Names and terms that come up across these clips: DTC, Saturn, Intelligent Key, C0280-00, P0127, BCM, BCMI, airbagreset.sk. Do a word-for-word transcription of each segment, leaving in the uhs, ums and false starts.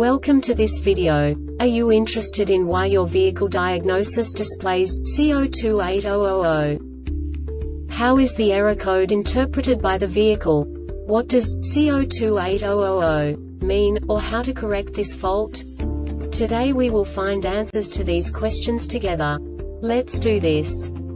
Welcome to this video. Are you interested in why your vehicle diagnosis displays C zero two eight zero zero zero? How is the error code interpreted by the vehicle? What does C zero two eight zero zero zero mean, or how to correct this fault? Today we will find answers to these questions together. Let's do this.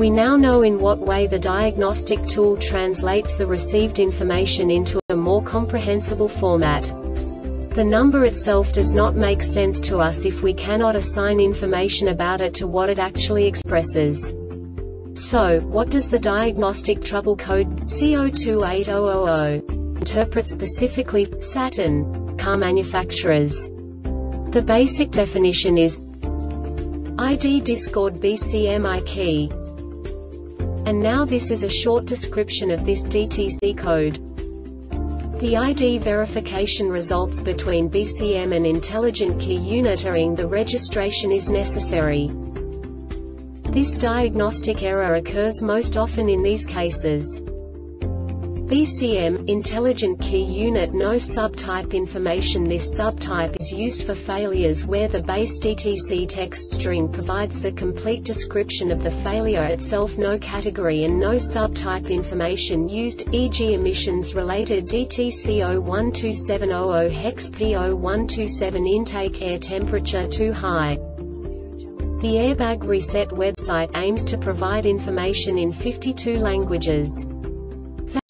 We now know in what way the diagnostic tool translates the received information into a more comprehensible format. The number itself does not make sense to us if we cannot assign information about it to what it actually expresses. So, what does the diagnostic trouble code C zero two eight zero zero zero interpret specifically for Saturn car manufacturers? The basic definition is I D discord B C M I key. And now this is a short description of this D T C code. The I D verification results between B C M and Intelligent Key unit are the registration is necessary. This diagnostic error occurs most often in these cases. B C M, Intelligent Key Unit no subtype information. This subtype is used for failures where the base D T C text string provides the complete description of the failure itself, no category and no subtype information used, for example emissions related D T C zero one two seven zero zero hex P zero one two seven intake air temperature too high. The Airbag Reset website aims to provide information in fifty-two languages.